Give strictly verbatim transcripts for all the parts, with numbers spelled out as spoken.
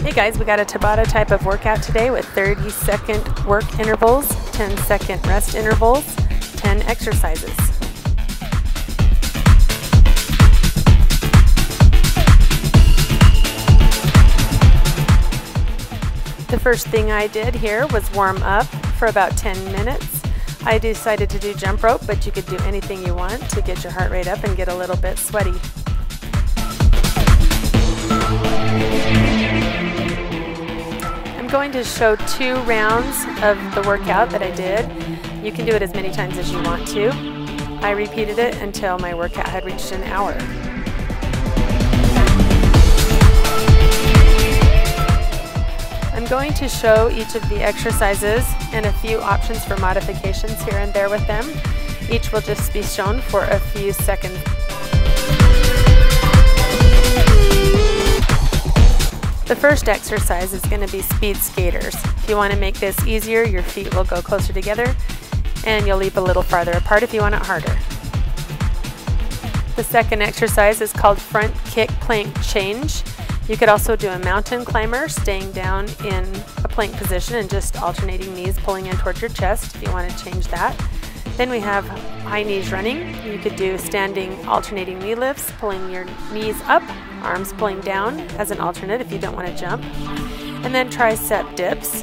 Hey guys, we got a Tabata type of workout today with thirty second work intervals, ten second rest intervals, ten exercises. The first thing I did here was warm up for about ten minutes. I decided to do jump rope, but you could do anything you want to get your heart rate up and get a little bit sweaty. Going to show two rounds of the workout that I did. You can do it as many times as you want to. I repeated it until my workout had reached an hour. I'm going to show each of the exercises and a few options for modifications here and there with them. Each will just be shown for a few seconds. The first exercise is going to be speed skaters. If you want to make this easier, your feet will go closer together and you'll leap a little farther apart if you want it harder. The second exercise is called front kick plank change. You could also do a mountain climber, staying down in a plank position and just alternating knees pulling in towards your chest if you want to change that. Then we have high knees running. You could do standing alternating knee lifts, pulling your knees up, arms pulling down as an alternate if you don't want to jump. And then tricep dips.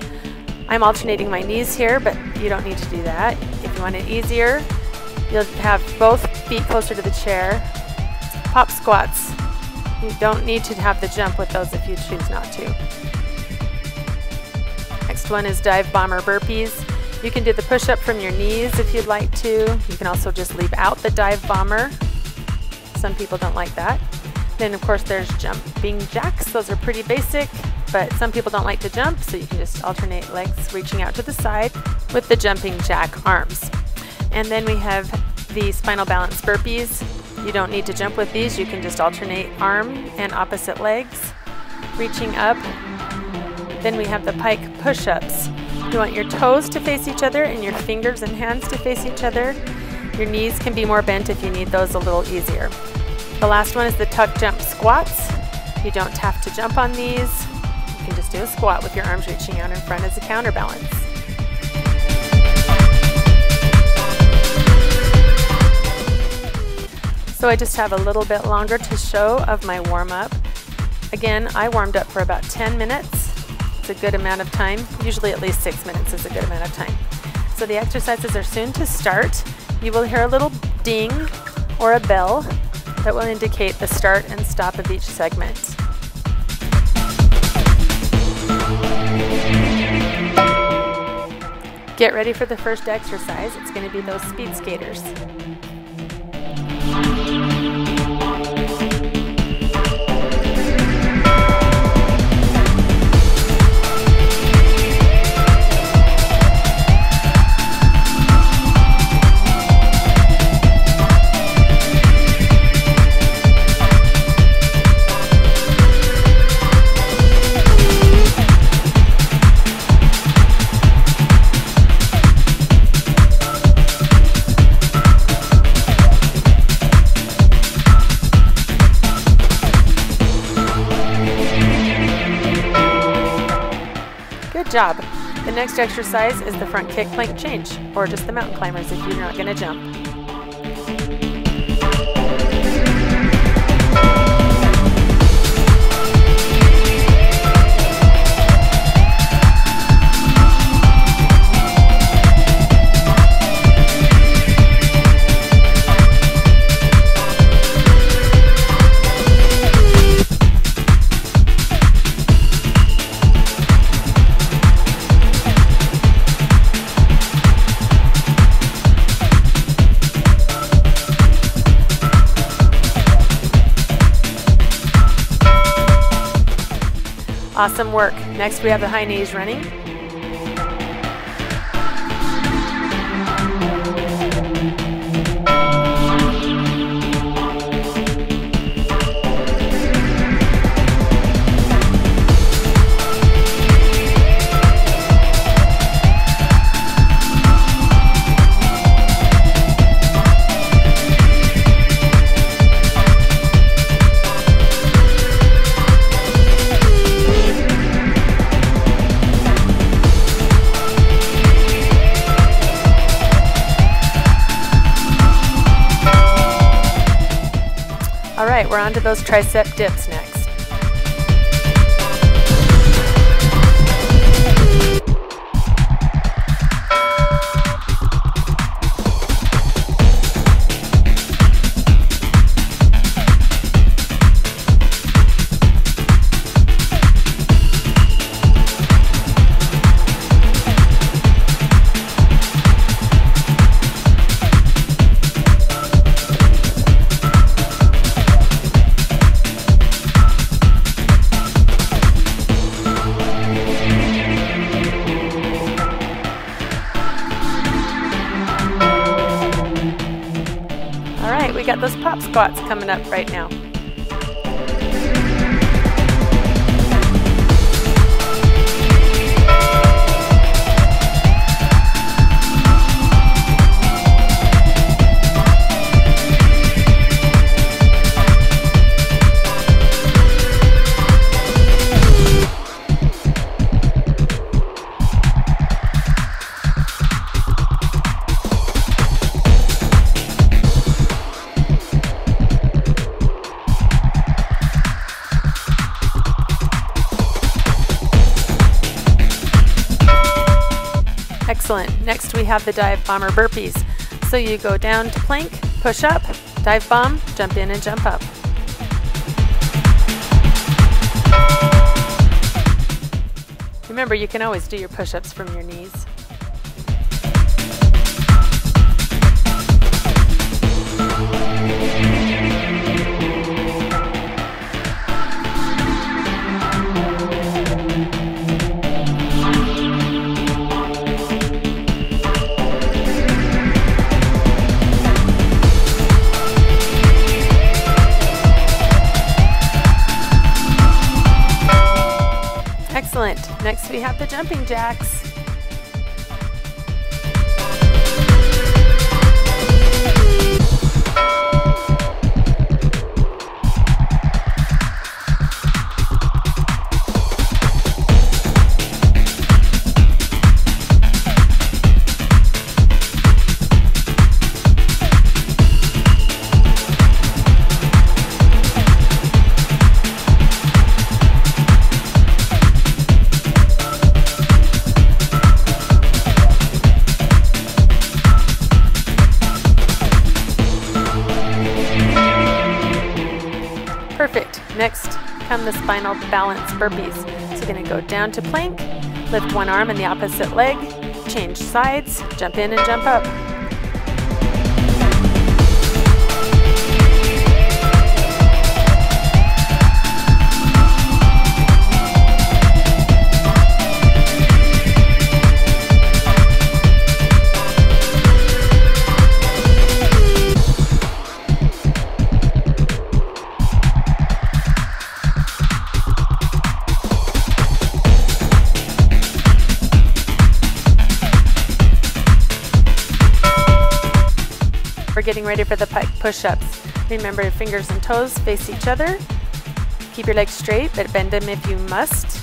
I'm alternating my knees here, but you don't need to do that. If you want it easier, you'll have both feet closer to the chair. Pop squats. You don't need to have the jump with those if you choose not to. Next one is dive bomber burpees. You can do the push-up from your knees if you'd like to. You can also just leave out the dive bomber. Some people don't like that. Then of course there's jumping jacks. Those are pretty basic, but some people don't like to jump, so you can just alternate legs reaching out to the side with the jumping jack arms. And then we have the spinal balance burpees. You don't need to jump with these. You can just alternate arm and opposite legs, reaching up. Then we have the pike push-ups. You want your toes to face each other and your fingers and hands to face each other. Your knees can be more bent if you need those a little easier. The last one is the tuck jump squats. You don't have to jump on these. You can just do a squat with your arms reaching out in front as a counterbalance. So I just have a little bit longer to show of my warm-up. Again, I warmed up for about ten minutes. It's a good amount of time. Usually at least six minutes is a good amount of time. So the exercises are soon to start. You will hear a little ding or a bell that will indicate the start and stop of each segment. Get ready for the first exercise. It's going to be those speed skaters. Good job. The next exercise is the front kick plank change, or just the mountain climbers if you're not going to jump. Awesome work. Next we have the high knees running. right, we're onto those tricep dips next. We got those pop squats coming up right now. Excellent. Next we have the dive bomber burpees. So you go down to plank, push up, dive bomb, jump in and jump up. Remember, you can always do your push-ups from your knees. Excellent. Next we have the jumping jacks. Perfect. Next come the spinal balance burpees. So you're going to go down to plank, lift one arm and the opposite leg, change sides, jump in and jump up. We're getting ready for the push-ups. Remember, your fingers and toes face each other. Keep your legs straight, but bend them if you must.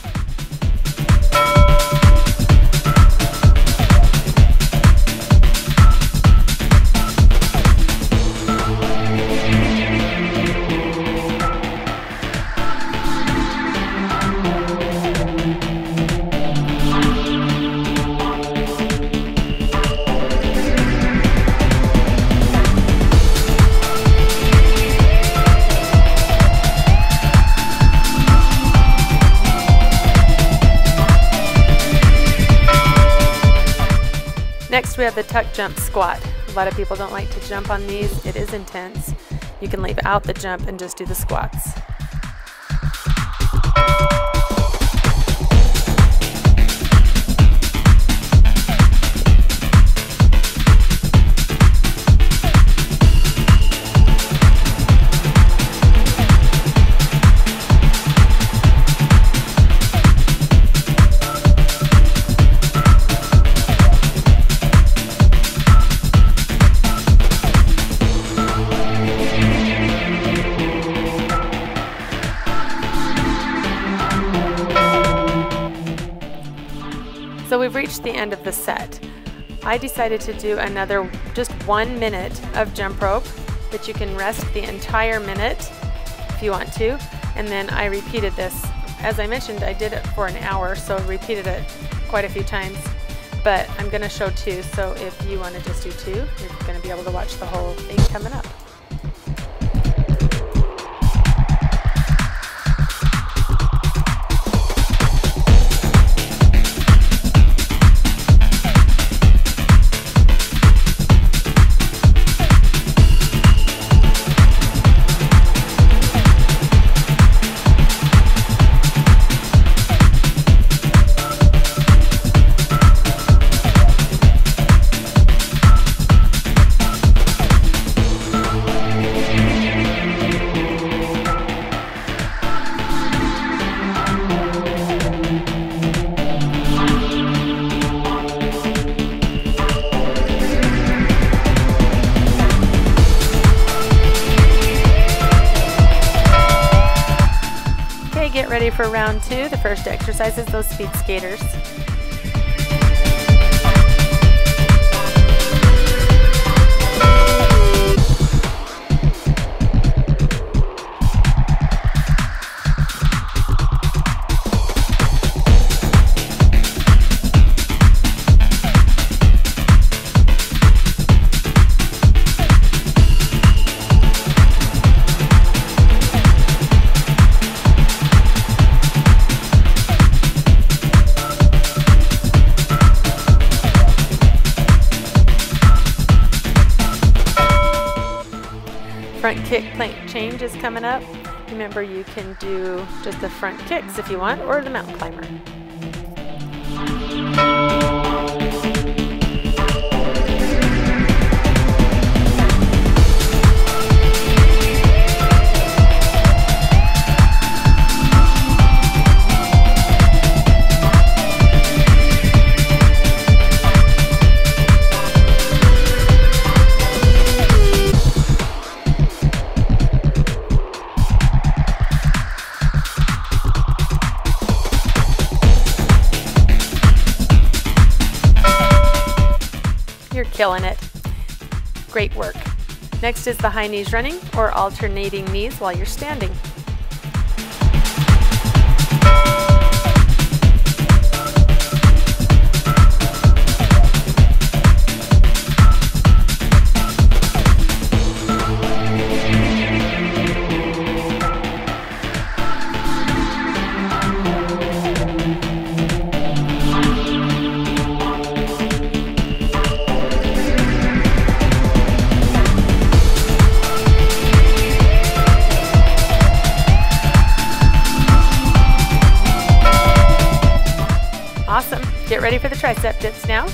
Next we have the tuck jump squat. A lot of people don't like to jump on these. It is intense. You can leave out the jump and just do the squats. So we've reached the end of the set. I decided to do another, just one minute of jump rope, but you can rest the entire minute you want to. And then I repeated this. As I mentioned, I did it for an hour, so I repeated it quite a few times. But I'm gonna show two, so if you wanna just do two, you're gonna be able to watch the whole thing coming up. Get ready for round two. The first exercise is those speed skaters. Front kick plank change is coming up. Remember, you can do just the front kicks if you want, or the mountain climber. You're killing it. Great work. Next is the high knees running or alternating knees while you're standing. Awesome. Get ready for the tricep dips now.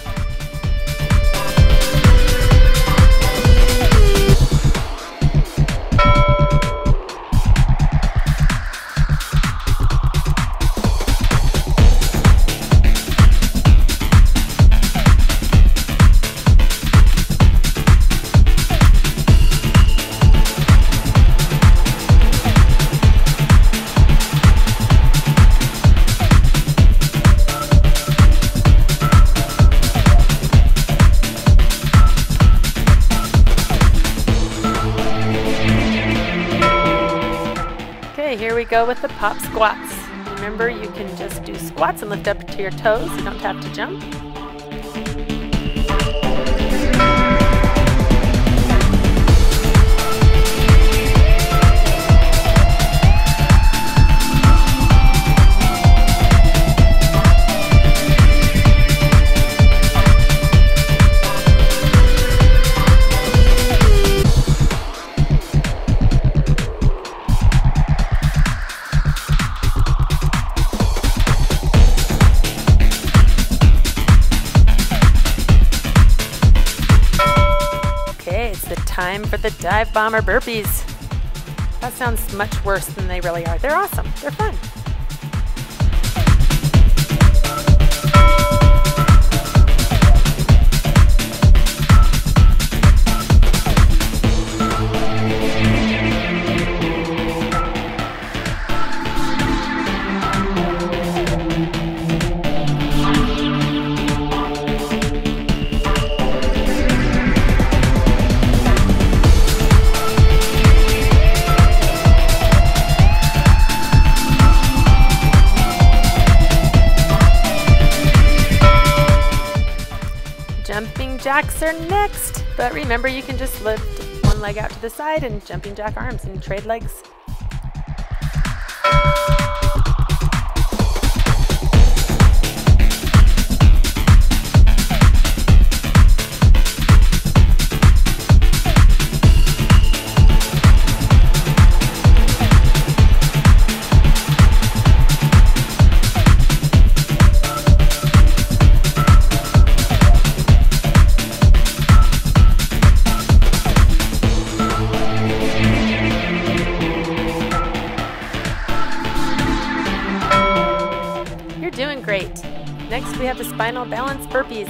Here we go with the pop squats. Remember, you can just do squats and lift up to your toes. You don't have to jump. Time for the dive bomber burpees. That sounds much worse than they really are. They're awesome. They're fun. Jumping jacks are next, but remember you can just lift one leg out to the side and jumping jack arms and trade legs. Doing great. Next we have the spinal balance burpees.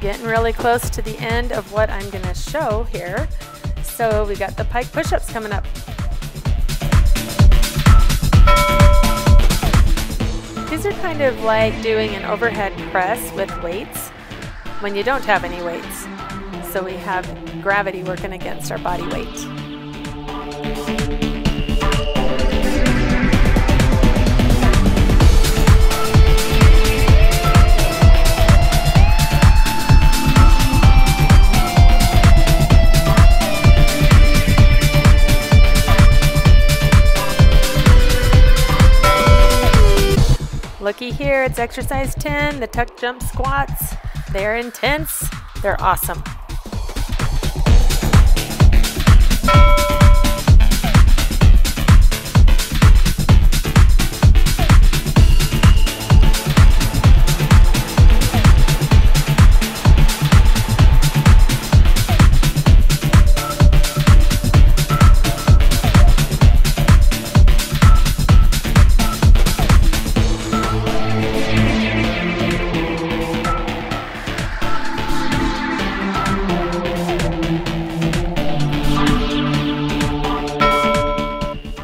Getting really close to the end of what I'm going to show here. So we got the pike push-ups coming up. These are kind of like doing an overhead press with weights when you don't have any weights. So we have gravity working against our body weight. Looky here, it's exercise ten, the tuck jump squats. They're intense, they're awesome.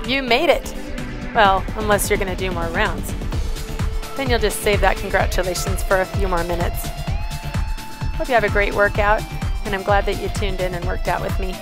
You made it! Well, unless you're going to do more rounds. Then you'll just save that congratulations for a few more minutes. Hope you have a great workout, and I'm glad that you tuned in and worked out with me.